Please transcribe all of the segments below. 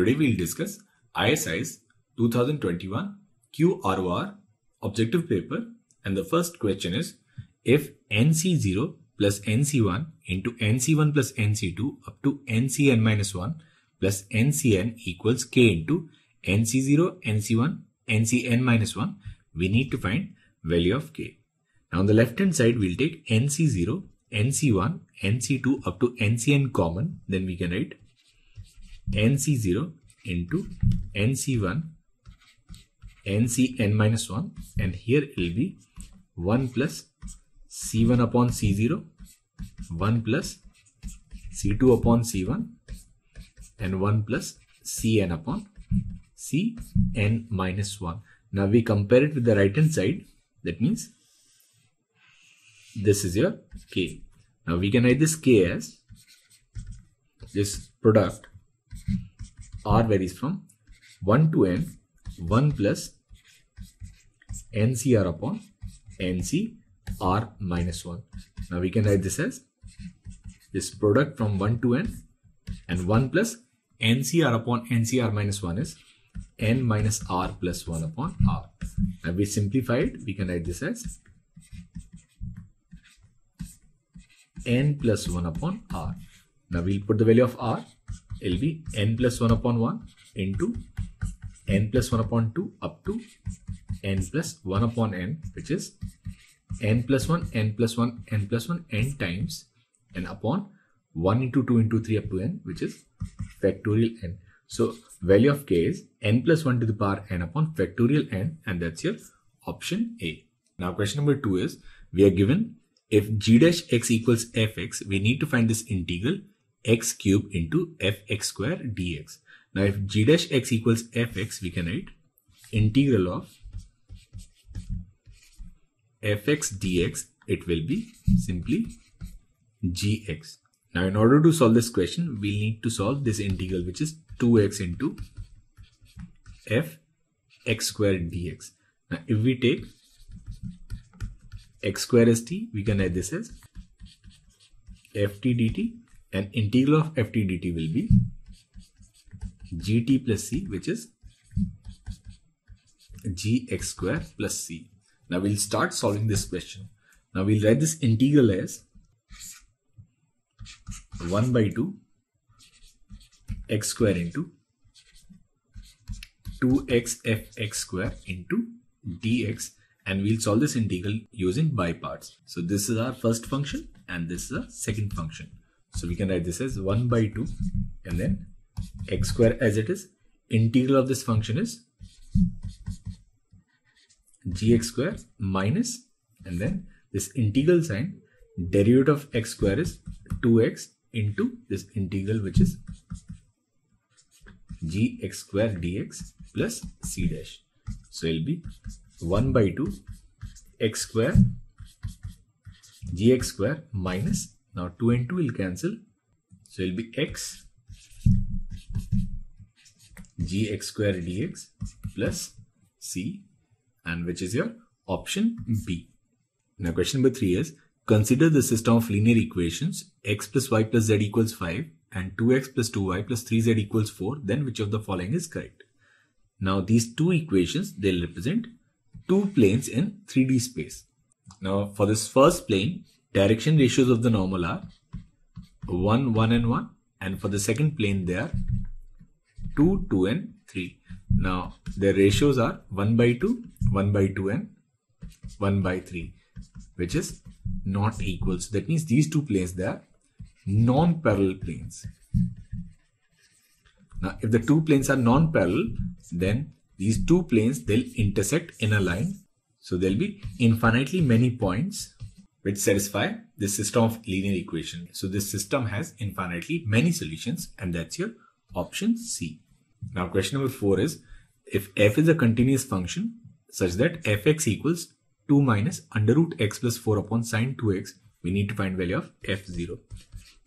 Today we will discuss ISI's 2021 QROR objective paper, and the first question is, if NC0 plus NC1 into NC1 plus NC2 up to NCN minus 1 plus NCN equals K into NC0, NC1, NCN minus 1, we need to find value of K. Now on the left hand side, we'll take NC0, NC1, NC2 up to NCN common. Then we can write NC0 into NC1, NCN minus 1, and here it will be 1 plus C1 upon C0, 1 plus C2 upon C1, and 1 plus Cn upon Cn minus 1. Now we compare it with the right hand side. That means this is your K. Now we can write this K as this product R varies from 1 to N, 1 plus NCR upon NCR minus 1. Now we can write this as this product from 1 to N, and 1 plus NCR upon NCR minus 1 is N minus R plus 1 upon R. Now we simplify it, we can write this as N plus 1 upon R. Now we'll put the value of R, it'll be N plus 1 upon 1 into N plus 1 upon 2 up to N plus 1 upon N, which is N plus 1, N plus 1, N plus 1, N times, and upon 1 into 2 into 3 up to N, which is factorial N. So value of K is N plus 1 to the power N upon factorial N, and that's your option A. Now question number 2 is, we are given if g dash x equals fx, we need to find this integral x cube into fx square dx. Now if g dash x equals fx, we can write integral of fx dx, it will be simply gx. Now in order to solve this question, we need to solve this integral, which is 2x into fx square dx. Now if we take x square is t, we can write this as ft dt, and integral of ft dt will be gt plus c, which is gx square plus c. Now we'll start solving this question. Now we'll write this integral as 1 by 2 x square into 2x fx square into dx, and we'll solve this integral using by parts. So this is our first function and this is our second function. So we can write this as 1 by 2 and then x square as it is. Integral of this function is gx square minus, and then this integral sign, derivative of x square is 2x into this integral, which is gx square dx plus c dash. So it'll be 1 by 2 x square gx square minus, now 2 and 2 will cancel, so it will be x gx square dx plus c, and which is your option B. Now question number 3 is, consider the system of linear equations x plus y plus z equals 5 and 2x plus 2y plus 3z equals 4, then which of the following is correct? Now these two equations, they'll represent two planes in 3D space. Now for this first plane, direction ratios of the normal are 1, 1 and 1, and for the second plane they are 2, 2 and 3. Now their ratios are 1 by 2, 1 by 2 and 1 by 3, which is not equal. So that means these two planes, they are non-parallel planes. Now if the two planes are non-parallel, then these two planes, they'll intersect in a line. So there'll be infinitely many points which satisfy this system of linear equation. So this system has infinitely many solutions, and that's your option C. Now question number 4 is, if f is a continuous function such that fx equals 2 minus under root x plus 4 upon sine 2x, we need to find value of f0.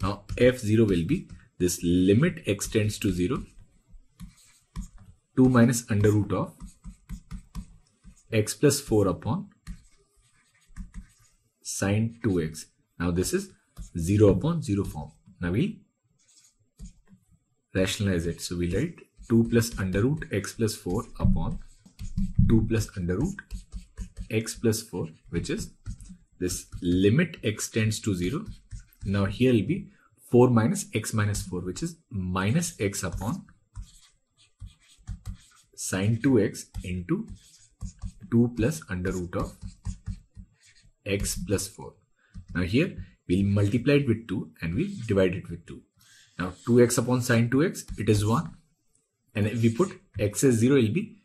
Now f0 will be this limit x tends to 0, 2 minus under root of x plus 4 upon sine 2x. Now this is 0 upon 0 form. Now we'll rationalize it. So we'll write 2 plus under root x plus 4 upon 2 plus under root x plus 4, which is this limit x tends to 0. Now here will be 4 minus x minus 4, which is minus x upon sine 2x into 2 plus under root of x plus 4. Now here we'll multiply it with 2 and we'll divide it with 2. Now 2x upon sine 2x, it is 1. And if we put x as 0, it will be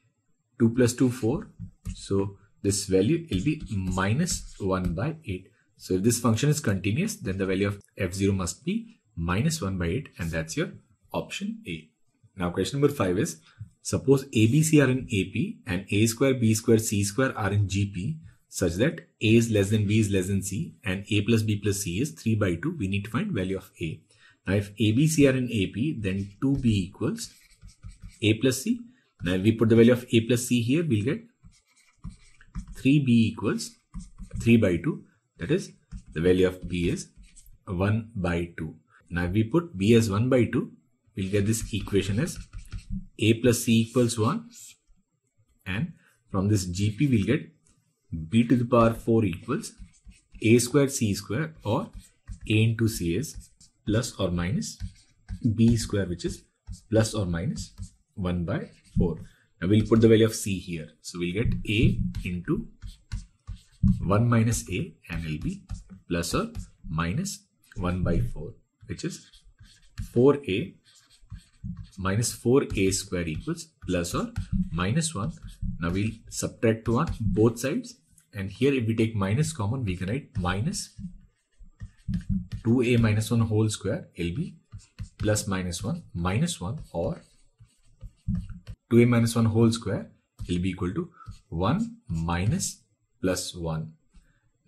2 plus 2, 4. So this value will be minus 1 by 8. So if this function is continuous, then the value of f0 must be minus 1 by 8. And that's your option A. Now question number 5 is, suppose A, B, C are in AP and A square, B square, C square are in GP, such that A is less than B is less than C and A plus B plus C is 3 by 2. We need to find value of A. Now if A, B, C are in AP, then 2B equals A plus C. Now if we put the value of A plus C here, we'll get 3B equals 3 by 2. That is, the value of B is 1 by 2. Now if we put B as 1 by 2, we'll get this equation as A plus C equals 1. And from this GP, we'll get B to the power 4 equals A square C square, or A into C is plus or minus B square, which is plus or minus 1 by 4. Now we'll put the value of C here. So we'll get A into 1 minus A, and it'll be plus or minus 1 by 4, which is 4A minus 4A square equals plus or minus 1. Now we'll subtract 1 both sides, and here if we take minus common, we can write minus 2A minus 1 whole square. It'll be plus minus 1, or 2A minus 1 whole square will be equal to 1 minus plus 1.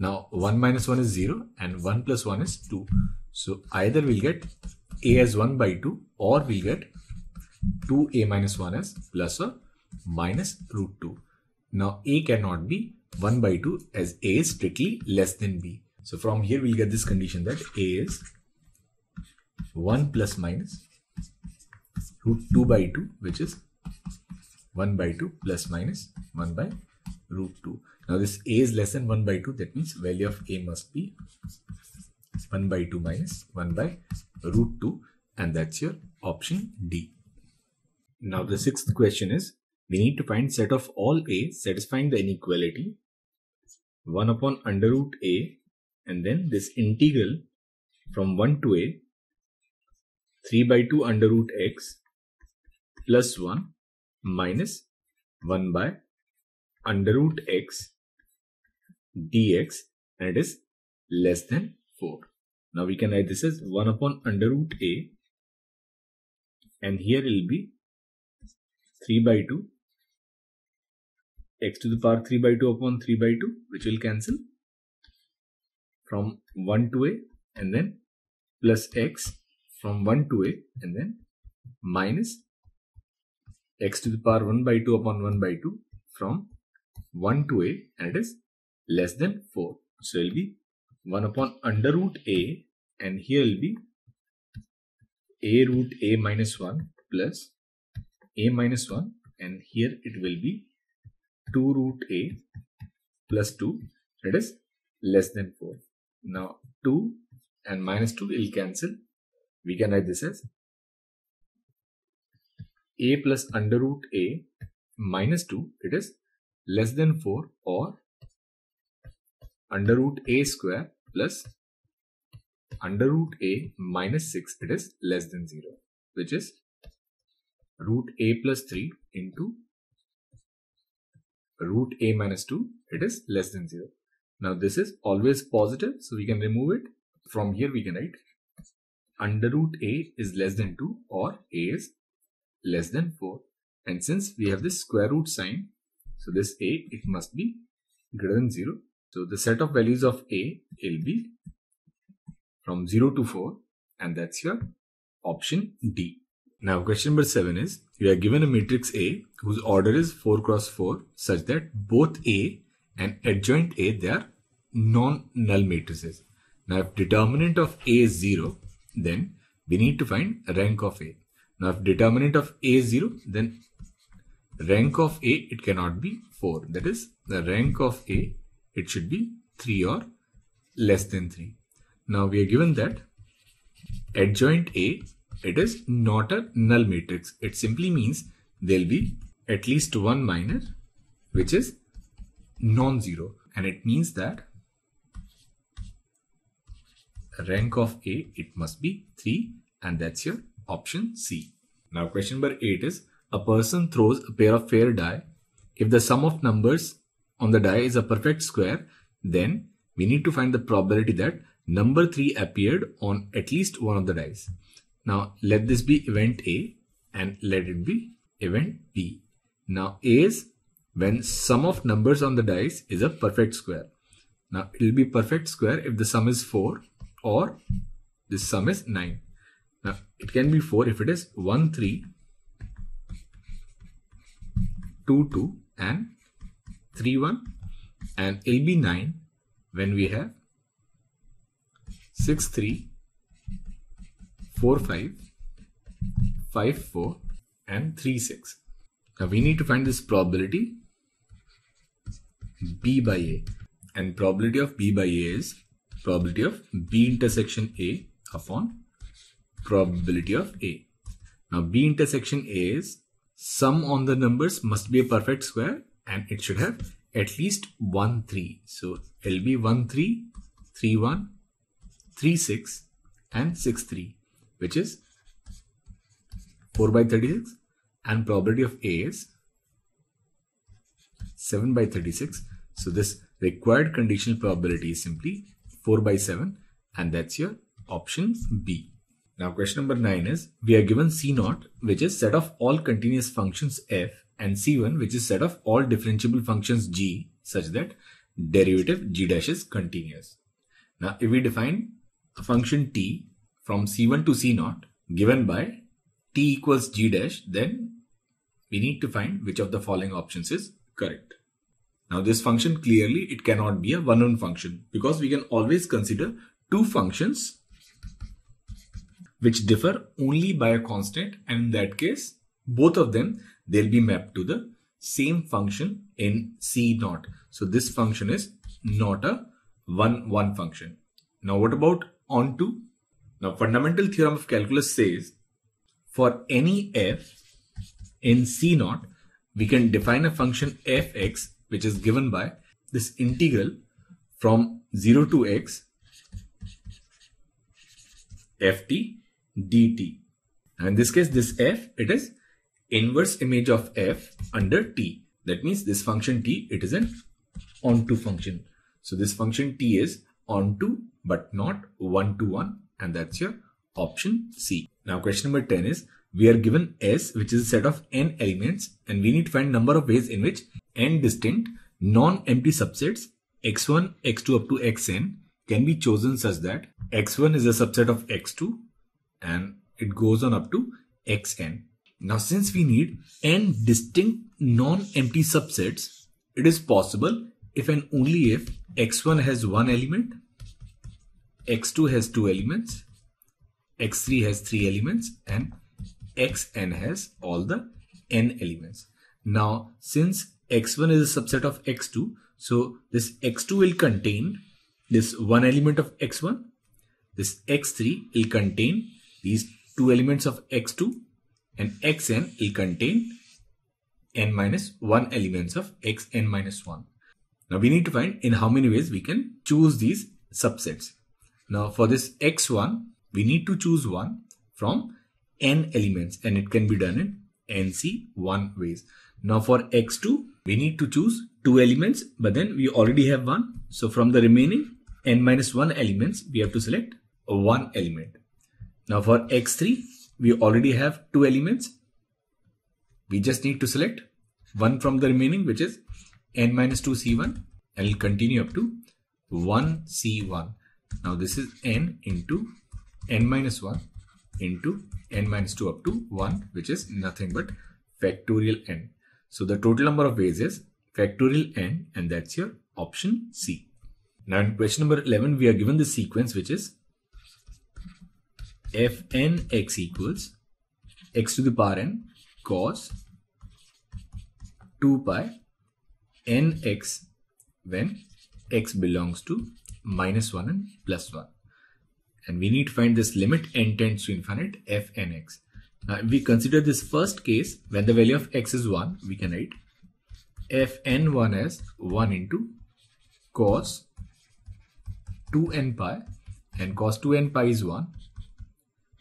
Now 1 minus 1 is 0 and 1 plus 1 is 2. So either we'll get A as 1 by 2, or we'll get 2A minus 1 as plus or minus root 2. Now A cannot be 1 by 2 as A is strictly less than B. So from here we'll get this condition that A is 1 plus minus root 2 by 2, which is 1 by 2 plus minus 1 by root 2. Now this A is less than 1 by 2. That means value of A must be 1 by 2 minus 1 by root 2. And that's your option D. Now the sixth question is, we need to find set of all A satisfying the inequality 1 upon under root A, and then this integral from 1 to A 3 by 2 under root x plus 1 minus 1 by under root x dx, and it is less than 4. Now we can write this as 1 upon under root a, and here it will be 3 by 2 x to the power 3 by 2 upon 3 by 2, which will cancel from 1 to a, and then plus x from 1 to a, and then minus x to the power 1 by 2 upon 1 by 2 from 1 to a, and it is less than 4. So it will be 1 upon under root a, and here will be a root a minus 1 plus a minus 1, and here it will be 2 root a plus 2, that is less than 4. Now 2 and minus 2 will cancel. We can write this as a plus under root a minus 2, it is less than 4, or under root a square plus under root a minus 6, it is less than 0, which is root a plus 3 into root a minus 2, it is less than 0. Now this is always positive, so we can remove it. From here we can write under root a is less than 2, or a is less than 4. And since we have this square root sign, so this a, it must be greater than 0. So the set of values of a will be from 0 to 4, and that's your option D. Now question number 7 is, you are given a matrix A whose order is 4 cross 4, such that both A and adjoint A, they are non-null matrices. Now if determinant of A is 0, then we need to find rank of A. Now, if determinant of A is 0, then rank of A, it cannot be 4. That is, the rank of A, it should be 3 or less than 3. Now, we are given that adjoint A, it is not a null matrix. It simply means there will be at least one minor, which is non-zero. And it means that rank of A, it must be 3, and that's your option C. Now question number 8 is, a person throws a pair of fair die. If the sum of numbers on the die is a perfect square, then we need to find the probability that number 3 appeared on at least one of the dice. Now let this be event A and let it be event B. Now A is when sum of numbers on the dice is a perfect square. Now it will be perfect square if the sum is 4 or this sum is 9. Now it can be 4 if it is 1, 3, 2, 2 and 3, 1, and it will be 9 when we have 6, 3, 4, 5, 5, 4 and 3, 6. Now we need to find this probability B by A, and probability of B by A is probability of B intersection A upon probability of A. Now B intersection A is sum on the numbers must be a perfect square and it should have at least 1, 3. So it'll be 1, 3, 3, 1, 3, 6 and 6, 3, which is 4 by 36, and probability of A is 7 by 36. So this required conditional probability is simply 4 by 7, and that's your option B. Now question number 9 is, we are given C0, which is set of all continuous functions f, and C1, which is set of all differentiable functions g, such that derivative g dash is continuous. Now if we define a function t from C1 to C0 given by t equals g dash, then we need to find which of the following options is correct. Now this function clearly it cannot be a one-on function, because we can always consider two functions which differ only by a constant, and in that case both of them they'll be mapped to the same function in C0. So this function is not a one-on function. Now what about onto? Now fundamental theorem of calculus says for any f in C0 we can define a function fx which is given by this integral from 0 to x ft dt. Now in this case this f it is inverse image of f under t. That means this function t it is an onto function. So this function t is onto but not one to one, and that's your option C. Now question number 10 is, we are given S which is a set of n elements, and we need to find number of ways in which n distinct non-empty subsets x1, x2 up to xn can be chosen such that x1 is a subset of x2 and it goes on up to xn. Now since we need n distinct non-empty subsets, it is possible if and only if x1 has one element, x2 has two elements, x3 has three elements and xn has all the n elements. Now since x1 is a subset of x2, so this x2 will contain this one element of x1, this x3 will contain these two elements of x2, and xn will contain n minus 1 elements of xn minus 1. Now we need to find in how many ways we can choose these subsets. Now for this x1 we need to choose one from n elements, and it can be done in NC1 ways. Now for x2, we need to choose two elements, but then we already have one. So from the remaining n minus 1 elements, we have to select one element. Now for x3, we already have two elements. We just need to select one from the remaining, which is n minus 2c1, and it'll continue up to 1c1. Now this is n into n minus 1 into n minus 2 up to 1, which is nothing but factorial n. So the total number of ways is factorial n, and that's your option C. Now in question number 11, we are given the sequence which is fnx equals x to the power n cos 2 pi nx when x belongs to minus 1 and plus 1. And we need to find this limit n tends to infinite f nx. Now we consider this first case when the value of x is 1, we can write fn1 as 1 into cos 2n pi, and cos 2n pi is 1.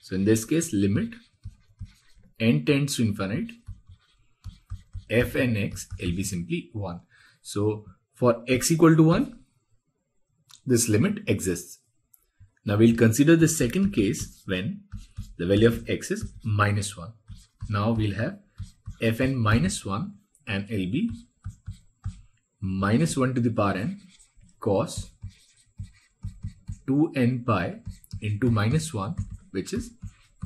So in this case limit n tends to infinite fnx will be simply 1. So for x equal to 1, this limit exists. Now we'll consider the second case when the value of x is minus 1. Now we'll have fn minus 1 and it'll be minus 1 to the power n cos 2n pi into minus 1, which is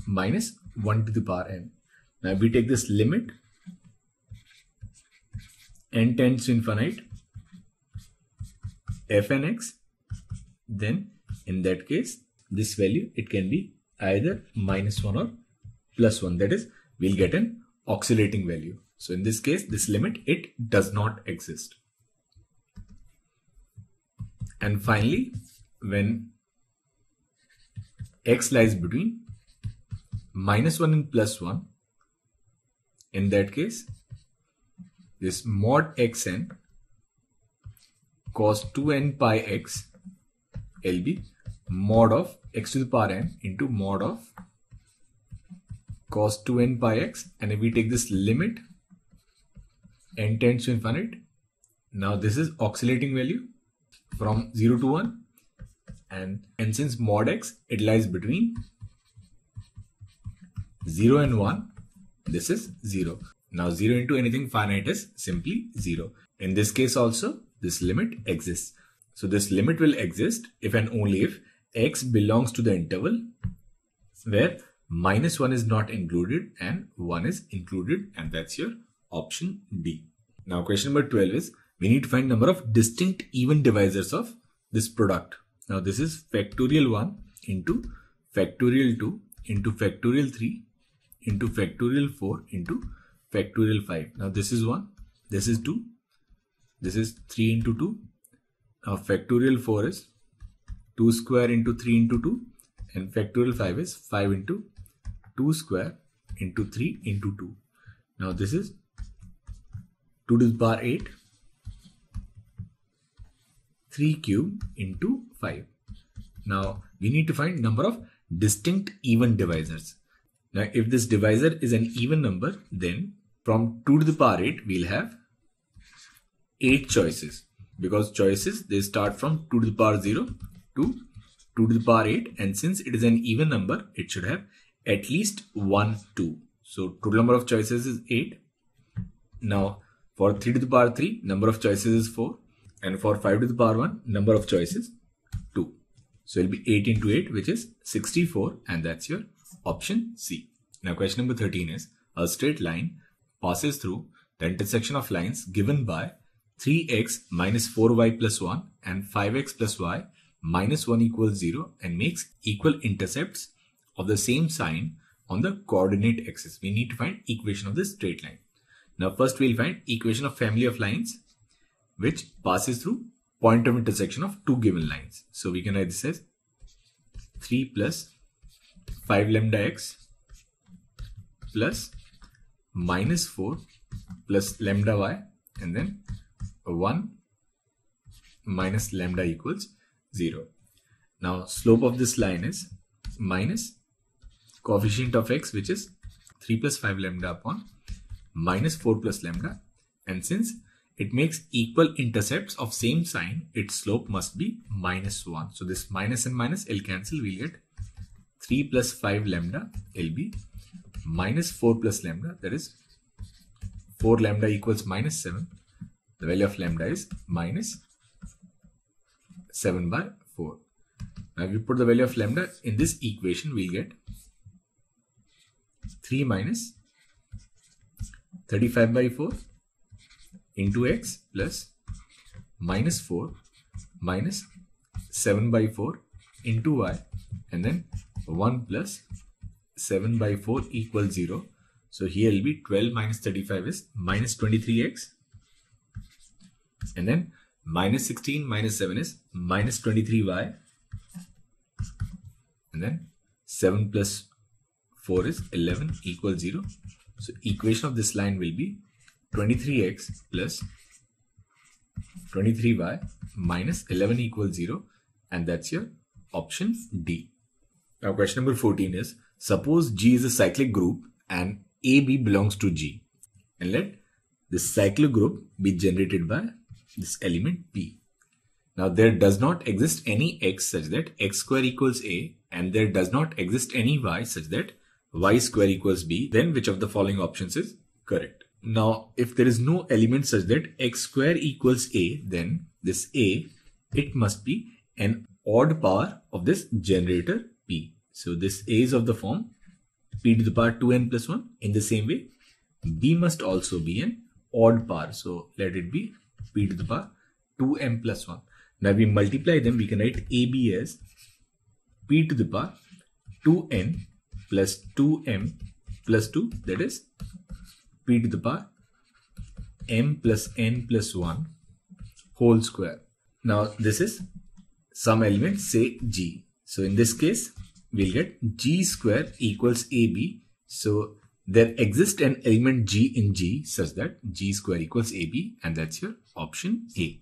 minus 1 to the power n. Now we take this limit n tends to infinite fnx, then in that case this value, it can be either minus 1 or plus 1, that is we'll get an oscillating value. So in this case this limit, it does not exist. And finally, when x lies between minus 1 and plus 1, in that case this mod xn cos 2n pi x will be mod of x to the power n into mod of cos 2n pi x, and if we take this limit n tends to infinite, now this is oscillating value from 0 to 1, and since mod x, it lies between 0 and 1, this is 0. Now 0 into anything finite is simply 0. In this case also this limit exists. So this limit will exist if and only if x belongs to the interval where minus 1 is not included and 1 is included, and that's your option D. Now question number 12 is we need to find number of distinct even divisors of this product. Now this is factorial 1 into factorial 2 into factorial 3 into factorial 4 into factorial 5. Now this is 1, this is 2, this is 3 into 2. Now factorial 4 is 2 square into 3 into 2, and factorial 5 is 5 into 2 square into 3 into 2. Now this is 2 to the power 8, 3 cube into 5. Now we need to find number of distinct even divisors. Now if this divisor is an even number, then from 2 to the power 8 we'll have 8 choices. Because choices, they start from 2 to the power 0 to 2 to the power 8, and since it is an even number, it should have at least 1, 2. So total number of choices is 8. Now for 3 to the power 3, number of choices is 4, and for 5 to the power 1, number of choices 2. So it will be 8 into 8, which is 64, and that's your option C. Now question number 13 is a straight line passes through the intersection of lines given by 3x minus 4y plus 1 and 5x plus y minus 1 equals 0 and makes equal intercepts of the same sign on the coordinate axis. We need to find equation of this straight line. Now first we'll find equation of family of lines which passes through point of intersection of two given lines. So we can write this as 3 plus 5 lambda x plus minus 4 plus lambda y, and then 1 minus lambda equals 0. Now slope of this line is minus coefficient of x, which is 3 plus 5 lambda upon minus 4 plus lambda, and since it makes equal intercepts of same sign, its slope must be minus 1. So this minus and minus will cancel, we'll get 3 plus 5 lambda will be minus 4 plus lambda, that is 4 lambda equals minus 7. The value of lambda is minus 7 by 4. Now if we put the value of lambda in this equation, we'll get 3 minus 35 by 4 into x plus minus 4 minus 7 by 4 into y, and then 1 plus 7 by 4 equals 0. So here will be 12 minus 35 is minus 23x. And then minus 16 minus 7 is minus 23y. And then 7 plus 4 is 11 equals 0. So equation of this line will be 23x plus 23y minus 11 equals 0. And that's your option D. Now question number 14 is, suppose G is a cyclic group and AB belongs to G. And let this cyclic group be generated by this element P. Now there does not exist any X such that X square equals A, and there does not exist any Y such that Y square equals B. Then which of the following options is correct? Now if there is no element such that X square equals A, then this A, it must be an odd power of this generator P. So this A is of the form P to the power 2n plus 1. In the same way, B must also be an odd power. So let it be P to the power 2m plus 1. Now we multiply them, we can write AB as P to the power 2n plus 2m plus 2, that is P to the power m plus n plus 1 whole square. Now this is some element, say G. So in this case, we'll get G square equals AB. So there exists an element G in G such that G square equals AB, and that's your option A.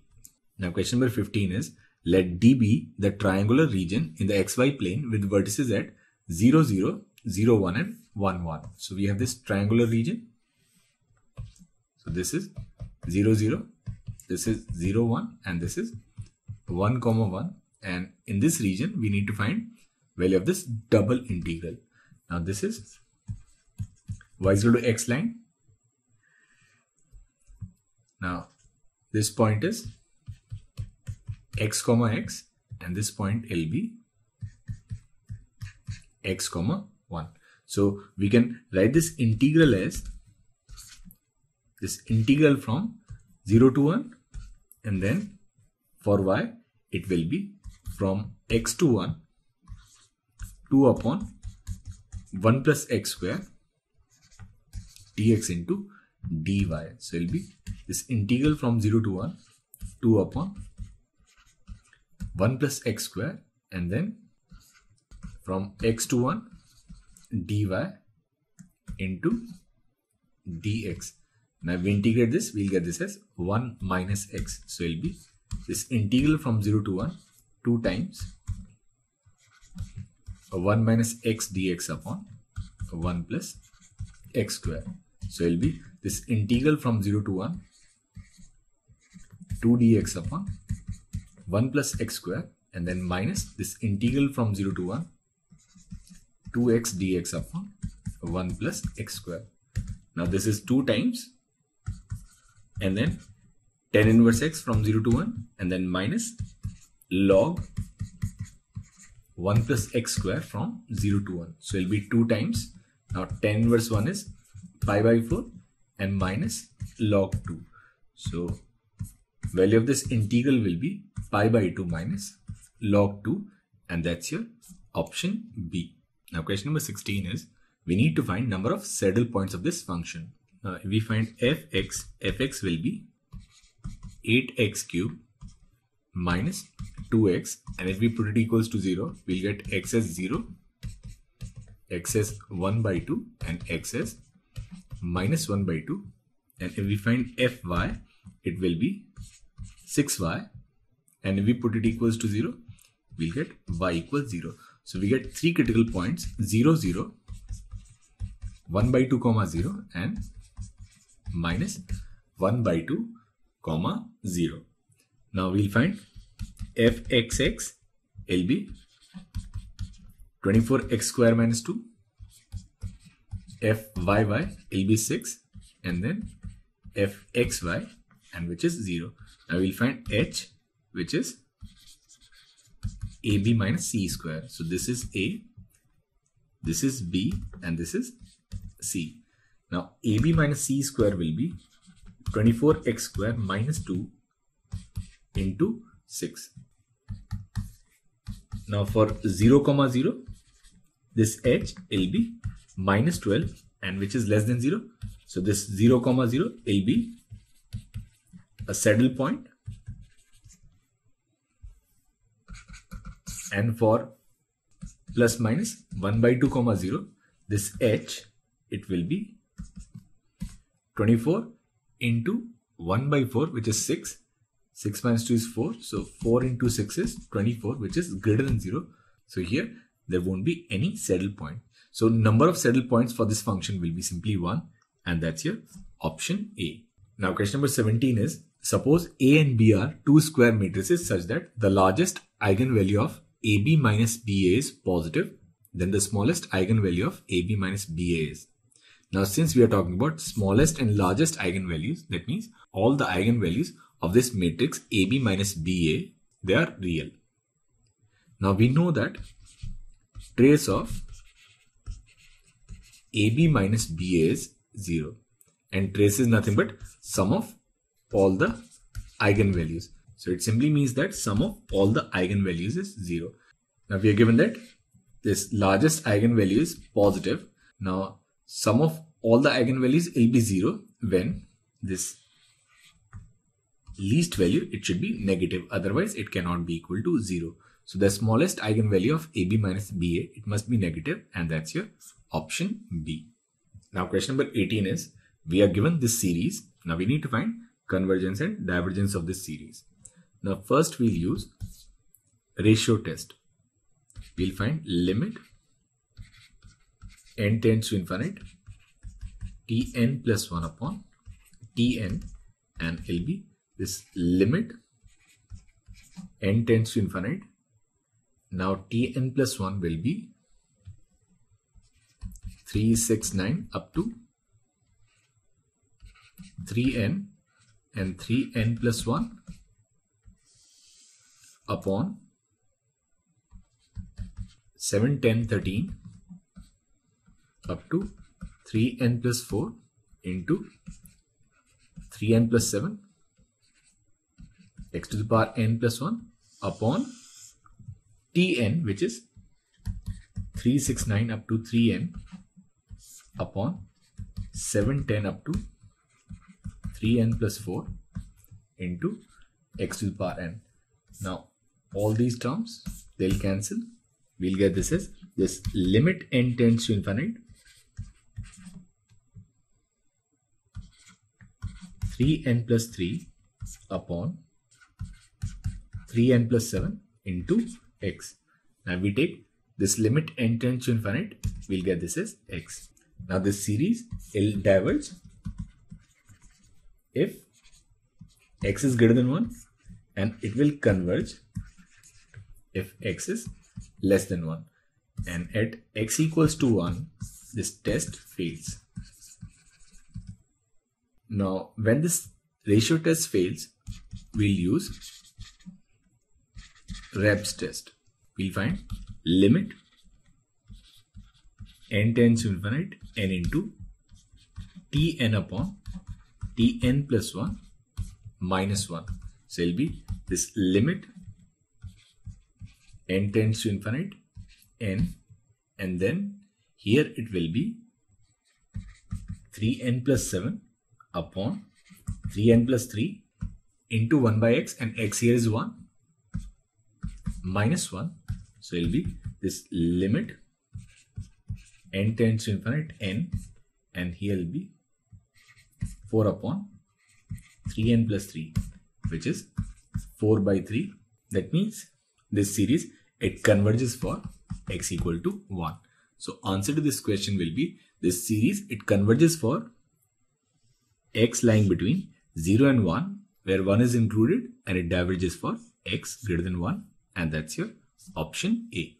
Now question number 15 is, let D be the triangular region in the XY plane with vertices at 0, 0, 0, 1 and 1, 1. So we have this triangular region. So this is 0, 0, this is 0, 1 and this is 1, 1. And in this region, we need to find value of this double integral. Now this is y is equal to x line. Now this point is x comma x, and this point will be x comma 1. So we can write this integral as this integral from 0 to 1, and then for y it will be from x to 1, 2 upon 1 plus x square dx into dy. So it will be this integral from 0 to 1, 2 upon 1 plus x square, and then from x to 1 dy into dx. Now if we integrate this, we will get this as 1 minus x. So it will be this integral from 0 to 1, 2 times 1 minus x dx upon 1 plus x square. So it will be this integral from 0 to 1, 2 dx upon 1 plus x square, and then minus this integral from 0 to 1, 2x dx upon 1 plus x square. Now this is 2 times, and then 10 inverse x from 0 to 1, and then minus log 1 plus x square from 0 to 1. So it will be 2 times. Now 10 inverse 1 is pi by 4 and minus log 2. So value of this integral will be pi by 2 minus log 2, and that's your option B. Now question number 16 is, we need to find number of saddle points of this function. Now if we find fx, fx will be 8x cube minus 2x, and if we put it equals to 0, we'll get x as 0, x as 1 by 2 and x as minus 1 by 2. And if we find fy, it will be 6y, and if we put it equals to 0, we'll get y equals 0. So we get 3 critical points, 0, 0, 1 by 2 comma 0 and minus 1 by 2 comma 0. Now we'll find fxx will be 24x square minus 2, fyy will be 6, and then fxy, and which is 0. Now we'll find h, which is ab minus c square. So this is a, this is b, and this is c. Now ab minus c square will be 24x square minus 2 into 6. Now for 0 comma 0, this h will be minus 12 and which is less than 0. So this 0, 0 AB, a saddle point, and for plus minus 1/2, 0, this H, it will be 24 into 1/4, which is 6. 6 minus 2 is 4. So 4 into 6 is 24, which is greater than 0. So here there won't be any saddle point. So number of saddle points for this function will be simply 1, and that's your option A. Now question number 17 is, suppose A and B are two square matrices such that the largest eigenvalue of AB minus BA is positive, then the smallest eigenvalue of AB minus BA is. Now since we are talking about smallest and largest eigenvalues, that means all the eigenvalues of this matrix AB minus BA, they are real. Now we know that trace of AB minus BA is 0, and trace is nothing but sum of all the eigenvalues. So it simply means that sum of all the eigenvalues is 0. Now we are given that this largest eigenvalue is positive. Now sum of all the eigenvalues will be 0 when this least value, it should be negative. Otherwise it cannot be equal to 0. So the smallest eigenvalue of AB minus BA, it must be negative, and that's your option B. Now question number 18 is, we are given this series. Now we need to find convergence and divergence of this series. Now first we'll use ratio test. We'll find limit n tends to infinite tn plus 1 upon tn, and it'll be this limit n tends to infinite. Now tn plus 1 will be 369 up to 3n and 3n plus 1 upon 7, 10, 13 up to 3n plus 4 into 3n plus 7 x to the power n plus 1 upon tn, which is 369 up to 3n upon 710 up to 3n plus 4 into x to the power n. Now all these terms, they'll cancel. We'll get this as this limit n tends to infinite 3n plus 3 upon 3n plus 7 into x. Now we take this limit n tends to infinite, we'll get this as x. Now this series will diverge if x is greater than 1, and it will converge if x is less than 1. And at x equals to 1, this test fails. Now when this ratio test fails, we'll use Reb's test. We'll find limit n tends to infinite n into tn upon tn plus 1 minus 1. So it'll be this limit n tends to infinite n, and then here it will be 3n plus 7 upon 3n plus 3 into 1 by x, and x here is 1 minus 1. So it'll be this limit n tends to infinite n, and here will be 4 upon 3n plus 3, which is 4/3. That means this series, it converges for x equal to 1. So answer to this question will be, this series, it converges for x lying between 0 and 1, where 1 is included, and it diverges for x greater than 1. And that's your option A.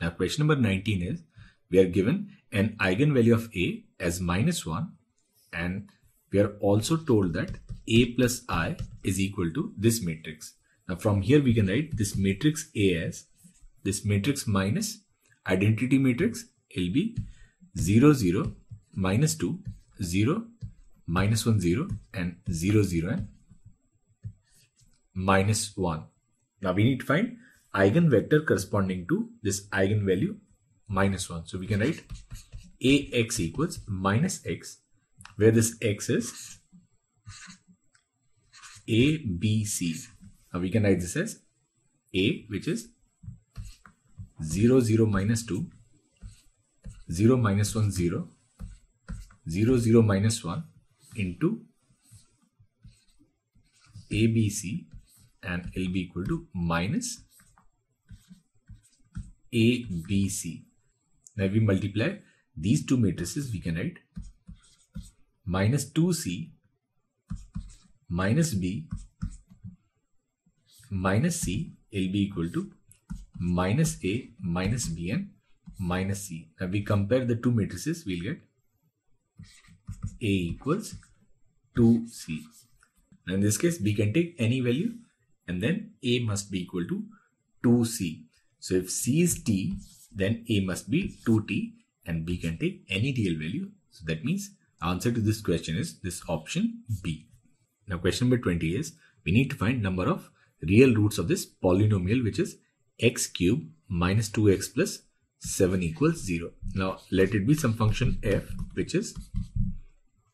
Now question number 19 is, we are given an eigenvalue of A as -1, and we are also told that A plus I is equal to this matrix. Now from here we can write this matrix A as this matrix minus identity matrix, it'll be 0, 0, minus 2, 0, minus 1, 0, and 0, 0, and minus 1. Now we need to find eigenvector corresponding to this eigenvalue -1. So we can write ax equals minus x, where this x is a, b, c. Now we can write this as a, which is 0, 0, minus 2, 0, minus 1, 0, 0, 0, minus 1 into a, b, c, and L be equal to minus a, b, c. Now if we multiply these two matrices, we can write minus 2c minus b minus c, L be equal to minus a minus b and minus c. Now we compare the two matrices, we'll get a equals 2c. Now in this case, b can take any value and then a must be equal to 2c. So if c is t, then a must be 2t and b can take any real value. So that means answer to this question is this option B. Now question number 20 is, we need to find number of real roots of this polynomial, which is x cube minus 2x plus 7 equals 0. Now let it be some function f, which is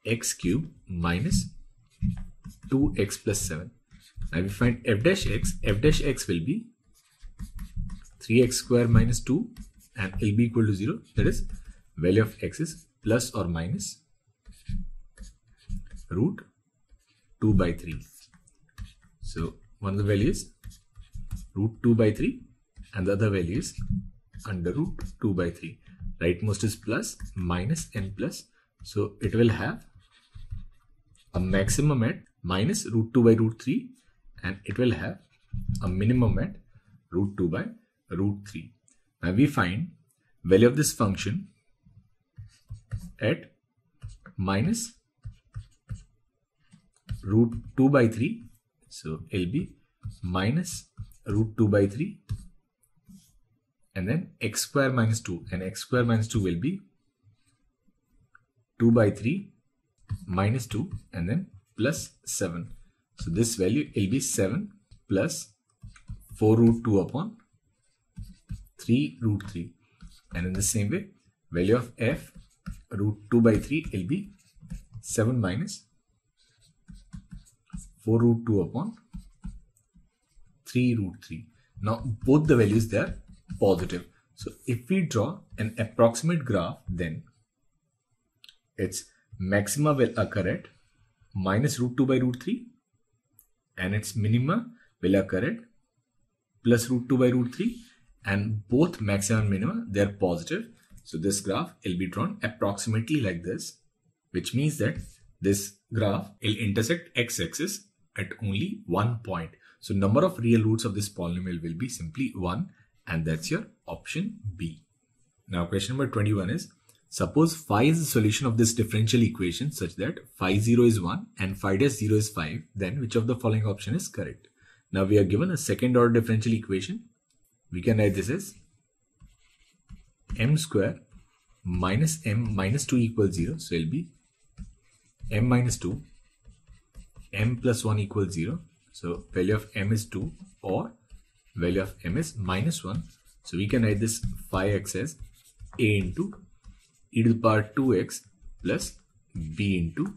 x cube minus 2x plus 7. Now we find f dash x will be 3x square minus 2 and L be equal to 0. That is, value of x is plus or minus root 2 by 3. So one of the values root 2 by 3 and the other value is under root 2 by 3. Rightmost is plus, minus and plus. So it will have a maximum at minus root 2 by root 3 and it will have a minimum at root 2 by root 3. Now we find value of this function at minus root 2 by 3. So L be minus root 2 by 3 and then x square minus 2, and x square minus 2 will be 2 by 3 minus 2 and then plus 7. So this value will be 7 plus 4 root 2 upon 3 root 3. And in the same way, value of f root 2 by 3 will be 7 minus 4 root 2 upon 3 root 3. Now both the values, they are positive. So if we draw an approximate graph, then its maxima will occur at minus root 2 by root 3 and its minima will occur at plus root 2 by root 3, and both maxima and minima, they are positive. So this graph will be drawn approximately like this, which means that this graph will intersect x-axis at only one point. So number of real roots of this polynomial will be simply 1, and that's your option B. Now question number 21 is, suppose phi is the solution of this differential equation such that phi 0 is 1 and phi dash 0 is 5, then which of the following option is correct? Now we are given a second order differential equation. We can write this as m square minus m minus 2 equals 0. So it will be m minus 2, m plus 1 equals 0. So value of m is 2 or value of m is minus 1. So we can write this phi x as a into e to the power 2x plus b into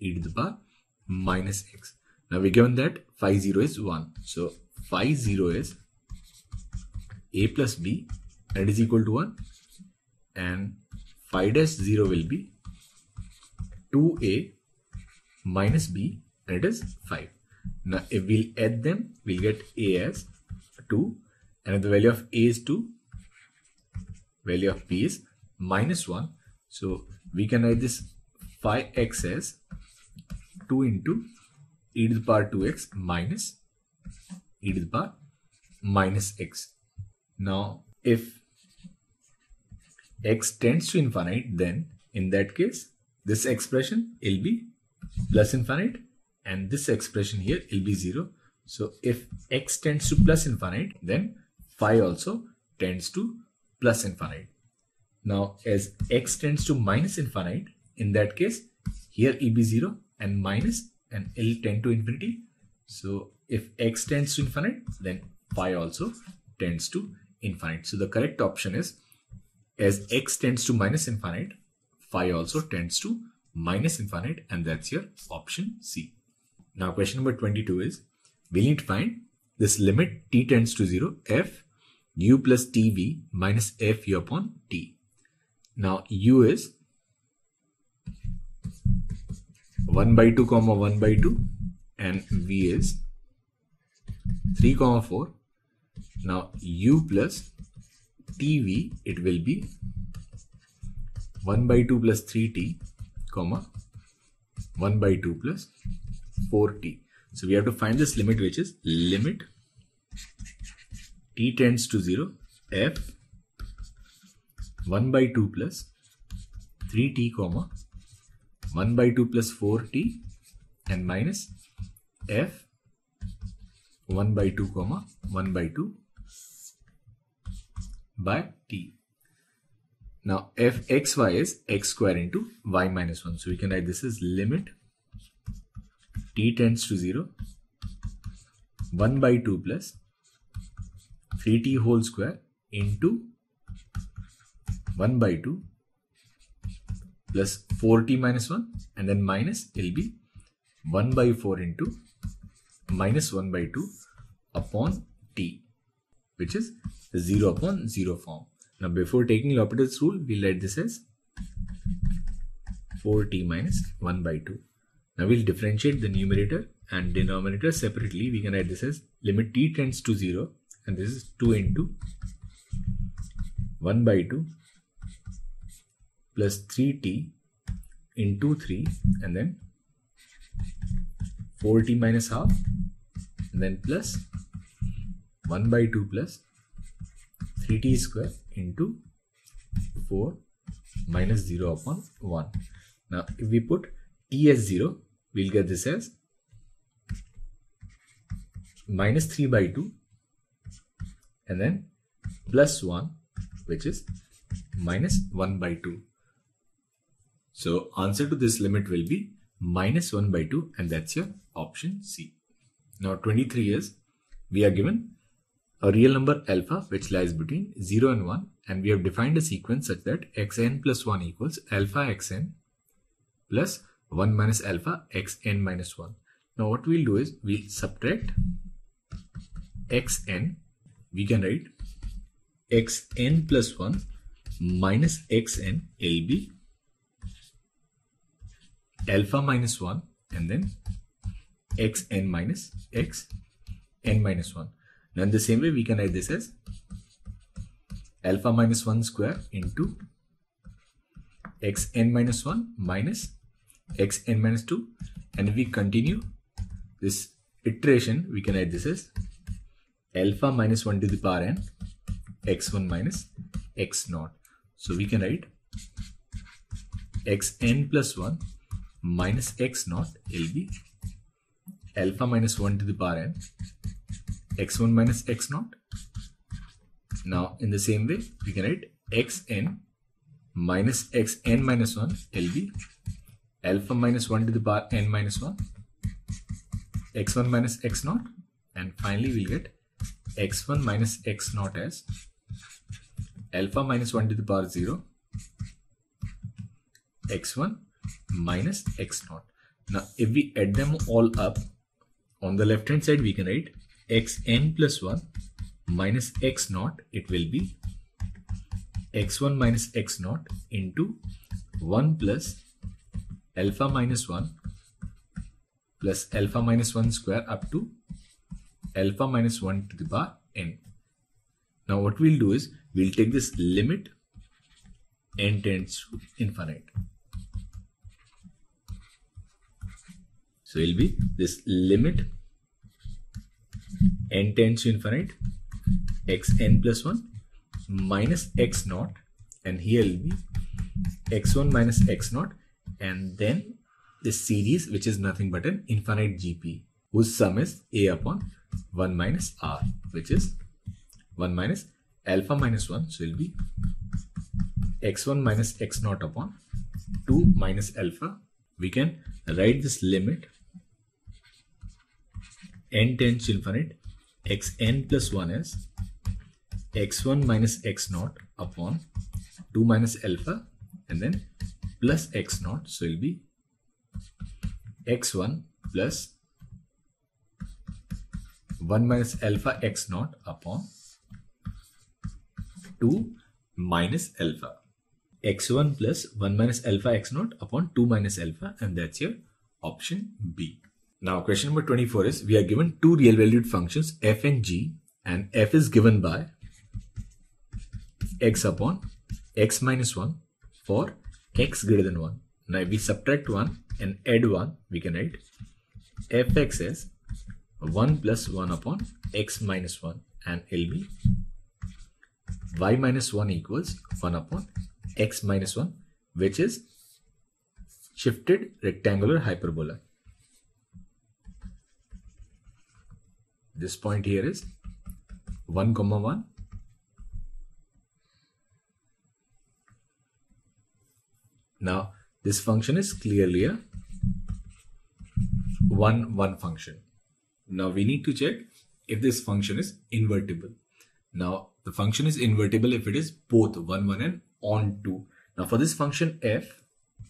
e to the power minus x. Now we're given that phi 0 is 1. So phi 0 is a plus b and it is equal to 1, and phi dash 0 will be 2a minus b and it is 5. Now if we'll add them, we'll get a as 2, and if the value of a is 2, value of b is minus 1. So we can write this phi x as 2 into e to the power 2x minus e to the power minus x. Now if x tends to infinite, then in that case this expression will be plus infinite and this expression here will be 0. So if x tends to plus infinite, then phi also tends to plus infinite. Now as x tends to minus infinite, in that case here it will be 0 and minus and L tend to infinity. So if x tends to infinite, then phi also tends to infinite. So the correct option is, as x tends to minus infinite, phi also tends to minus infinite, and that's your option C. Now question number 22 is, we need to find this limit t tends to 0 f u plus tv minus f u upon t. Now u is 1 by 2, 1 by 2, and v is 3, 4. Now u plus tv, it will be 1 by 2 plus 3t, 1 by 2 plus 4t. So we have to find this limit, which is limit t tends to 0 f 1 by 2 plus 3t, 1 by 2 plus 4t, and minus f 1 by 2, 1 by 2 by t. Now fxy is x square into y minus 1. So we can write this is limit t tends to 0, 1 by 2 plus 3t whole square into 1 by 2 plus 4t minus 1, and then minus will be 1 by 4 into minus 1 by 2 upon t, which is the 0 upon 0 form. Now, before taking L'Hopital's rule, we'll write this as 4t minus 1 by 2. Now, we'll differentiate the numerator and denominator separately. We can write this as limit t tends to 0, and this is 2 into 1 by 2 plus 3t into 3, and then 4t minus half, and then plus 1 by 2 plus 3t square into 4 minus 0 upon 1. Now, if we put t as 0, we'll get this as minus 3 by 2 and then plus 1, which is minus 1 by 2. So, answer to this limit will be minus 1 by 2, and that's your option C. Now, 23 is, we are given a real number alpha which lies between 0 and 1, and we have defined a sequence such that xn plus 1 equals alpha xn plus 1 minus alpha xn minus 1. Now what we'll do is, we'll subtract xn. We can write xn plus 1 minus xn will be alpha minus 1, and then xn minus xn minus 1. Now, in the same way, we can write this as alpha minus 1 square into xn minus 1 minus xn minus 2. And if we continue this iteration, we can write this as alpha minus 1 to the power n x1 minus x0. So, we can write xn plus 1 minus x0 will be alpha minus 1 to the power n x1 minus x0. Now in the same way, we can write xn minus xn minus 1 will be alpha minus 1 to the power n minus 1 x1 minus x0, and finally we'll get x1 minus x0 as alpha minus 1 to the power 0 x1 minus x0. Now if we add them all up, on the left hand side we can write xn plus 1 minus x0, it will be x1 minus x0 into 1 plus alpha minus 1 plus alpha minus 1 square up to alpha minus 1 to the power n. Now what we'll do is, we'll take this limit n tends to infinite. So it'll be this limit n tends to infinite xn plus 1 minus x0, and here will be x1 minus x0, and then this series which is nothing but an infinite GP whose sum is a upon 1 minus r, which is 1 minus alpha minus 1. So it will be x1 minus x0 upon 2 minus alpha. We can write this limit n tends to infinite xn plus 1 is x1 minus x0 upon 2 minus alpha, and then plus x0. So it will be x1 plus 1 minus alpha x0 upon 2 minus alpha. x1 plus 1 minus alpha x0 upon 2 minus alpha, and that's your option B. Now question number 24 is, we are given two real valued functions f and g, and f is given by x upon x minus 1 for x greater than 1. Now if we subtract 1 and add 1, we can write fx as 1 plus 1 upon x minus 1, and it'll be y minus 1 equals 1 upon x minus 1, which is shifted rectangular hyperbola. This point here is 1 comma 1, now this function is clearly a 1 1 function. Now we need to check if this function is invertible. Now the function is invertible if it is both 1 1 and on 2. Now for this function f,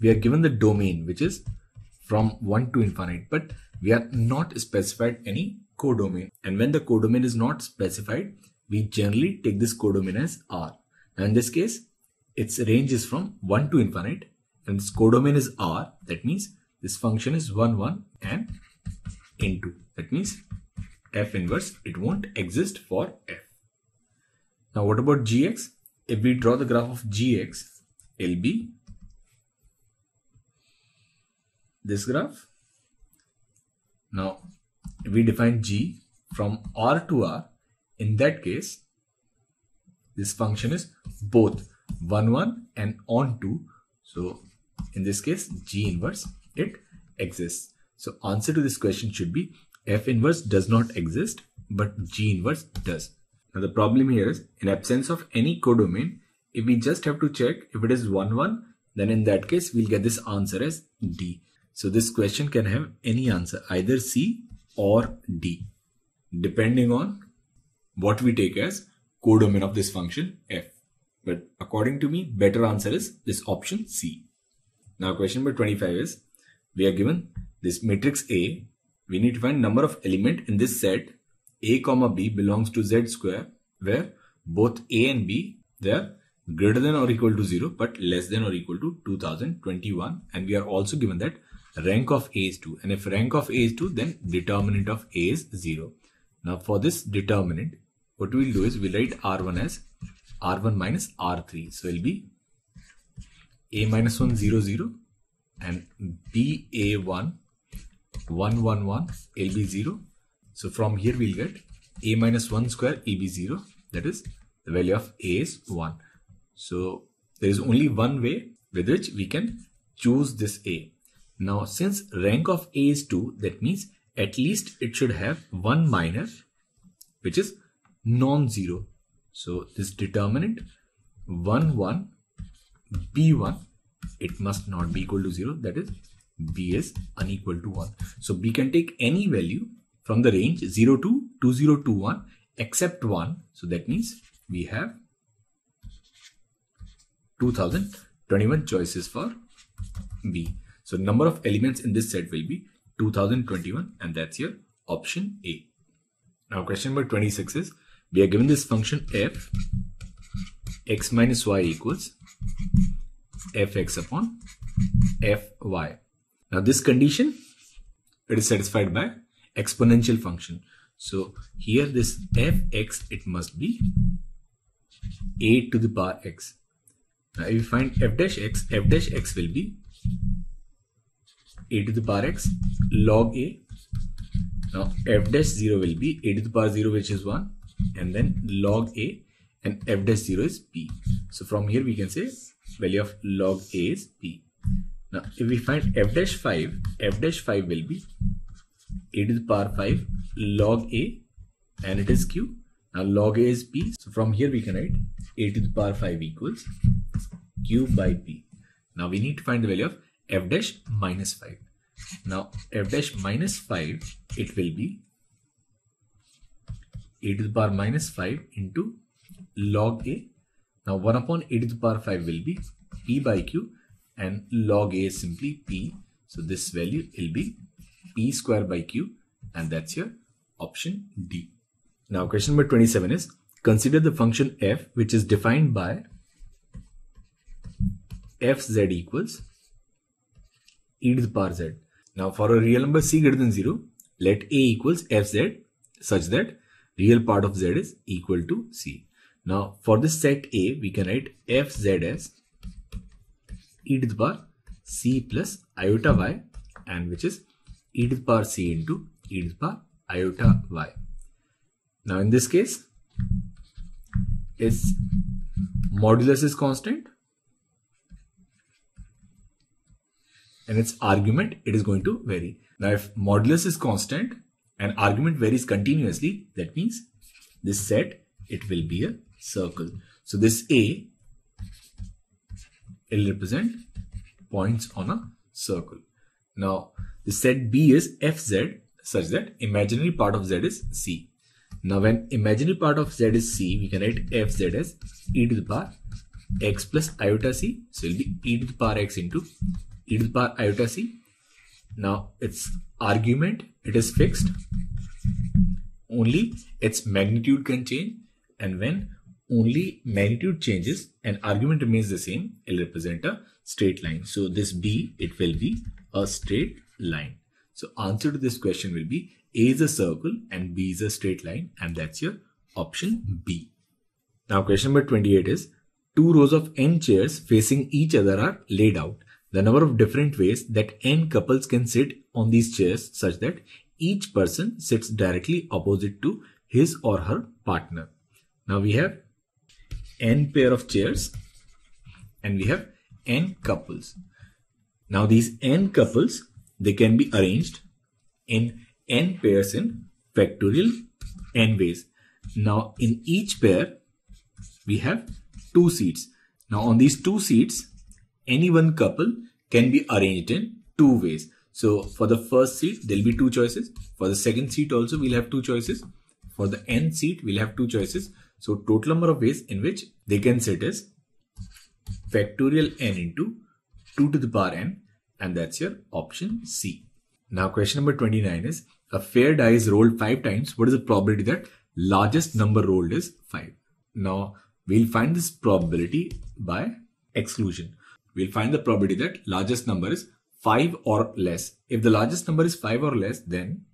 we are given the domain, which is from 1 to infinite, but we are not specified any codomain, and when the codomain is not specified, we generally take this codomain as R. Now in this case, its range is from 1 to infinite, and its codomain is R. That means this function is 1 1 and into. That means f inverse, it won't exist for f. Now what about gx? If we draw the graph of gx, it'll be this graph. Now if we define g from R to R, in that case this function is both 1 1 and on 2, so in this case g inverse, it exists. So answer to this question should be f inverse does not exist, but g inverse does. Now the problem here is, in absence of any codomain, if we just have to check if it is 1 1, then in that case we'll get this answer as D. So this question can have any answer, either C or D, depending on what we take as codomain of this function f. But according to me, better answer is this option C. Now question number 25 is, we are given this matrix A. We need to find number of element in this set A comma B belongs to Z square, where both A and B, they are greater than or equal to 0 but less than or equal to 2021, and we are also given that rank of A is 2, and if rank of A is 2, then determinant of A is 0. Now for this determinant, what we'll do is we'll write R1 as R1 minus R3, so it'll be A minus 1 0 0 and B A1 1 1 1 it'll be 0. So from here we'll get A minus 1 square EB 0, that is the value of A is 1. So there is only one way with which we can choose this A. Now since rank of A is 2, that means at least it should have one minor which is non-zero. So this determinant 1 1 B1, it must not be equal to 0, that is B is unequal to 1. So B can take any value from the range 0 to 2021 except 1. So that means we have 2021 choices for B. So number of elements in this set will be 2021, and that's your option A. Now question number 26 is, we are given this function f x minus y equals fx upon fy. Now this condition, it is satisfied by exponential function. So here this fx, it must be a to the power x. Now if we find f dash x will be a to the power x log a. Now f dash 0 will be a to the power 0, which is 1, and then log a, and f dash 0 is p. So from here we can say value of log a is p. Now if we find f dash 5 will be a to the power 5 log a, and it is q. Now log a is p. So from here we can write a to the power 5 equals q by p. Now we need to find the value of f dash minus 5. Now f dash minus 5, it will be a to the power minus 5 into log a. Now 1 upon a to the power 5 will be p by q, and log A is simply P. So this value will be P square by Q, and that's your option D. Now question number 27 is, consider the function f which is defined by fz equals e to the power z. Now for a real number c greater than 0, let A equals fz such that real part of z is equal to c. Now for this set A, we can write fz as e to the power c plus iota y, and which is e to the power c into e to the power iota y. Now in this case, its modulus is constant, and its argument, it is going to vary. Now if modulus is constant and argument varies continuously, that means this set, it will be a circle. So this A will represent points on a circle. Now the set B is fz such that imaginary part of z is c. Now when imaginary part of z is c, we can write fz as e to the power x plus iota c. So it will be e to the power x into e to the power iota c. Now its argument, it is fixed. Only its magnitude can change, and when only magnitude changes and argument remains the same, it will represent a straight line. So this B, it will be a straight line. So answer to this question will be A is a circle and B is a straight line, and that's your option B. Now question number 28 is, two rows of n chairs facing each other are laid out. The number of different ways that n couples can sit on these chairs such that each person sits directly opposite to his or her partner. Now we have n pair of chairs and we have n couples. Now these n couples, they can be arranged in n pairs in factorial n ways. Now in each pair, we have two seats. Now on these two seats, any one couple can be arranged in two ways. So for the first seat, there'll be two choices. For the second seat also, we'll have two choices. For the nth seat, we'll have two choices. So total number of ways in which they can sit is factorial n into 2 to the power n, and that's your option C. Now question number 29 is, a fair die is rolled 5 times. What is the probability that largest number rolled is 5? Now we'll find this probability by exclusion. We'll find the probability that largest number is 5 or less. If the largest number is 5 or less, then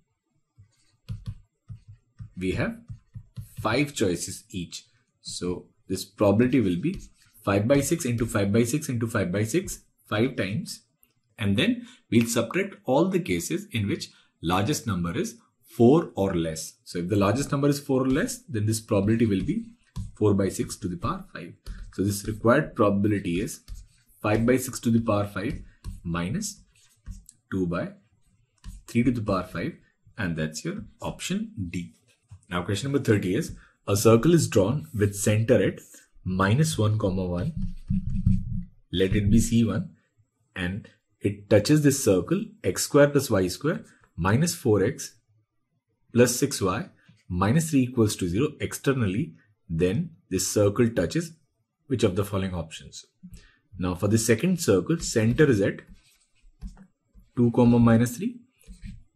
we have 5 choices each. So this probability will be 5 by 6 into 5 by 6 into 5 by 6, 5 times. And then we'll subtract all the cases in which largest number is 4 or less. So if the largest number is 4 or less, then this probability will be 4 by 6 to the power 5. So this required probability is 5 by 6 to the power 5 minus 2 by 3 to the power 5, and that's your option D. Now question number 30 is, a circle is drawn with center at -1, 1. Let it be C1, and it touches this circle x square plus y square minus 4x plus 6y minus 3 equals to 0 externally. Then this circle touches which of the following options? Now for the second circle, center is at 2, -3,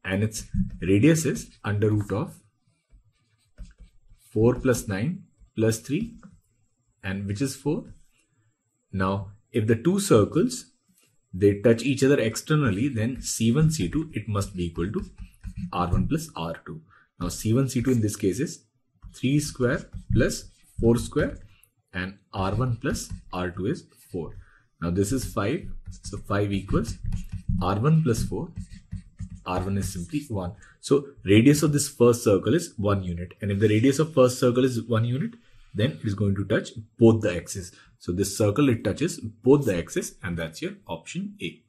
and its radius is under root of 4 + 9 + 3, and which is 4. Now if the two circles, they touch each other externally, then C1, C2, it must be equal to R1 plus R2. Now C1, C2 in this case is 3 square plus 4 square, and R1 plus R2 is 4. Now this is 5. So 5 equals R1 plus 4. R1 is simply 1. So radius of this first circle is 1 unit. And if the radius of first circle is 1 unit, then it is going to touch both the axes. So this circle, it touches both the axes, and that's your option A.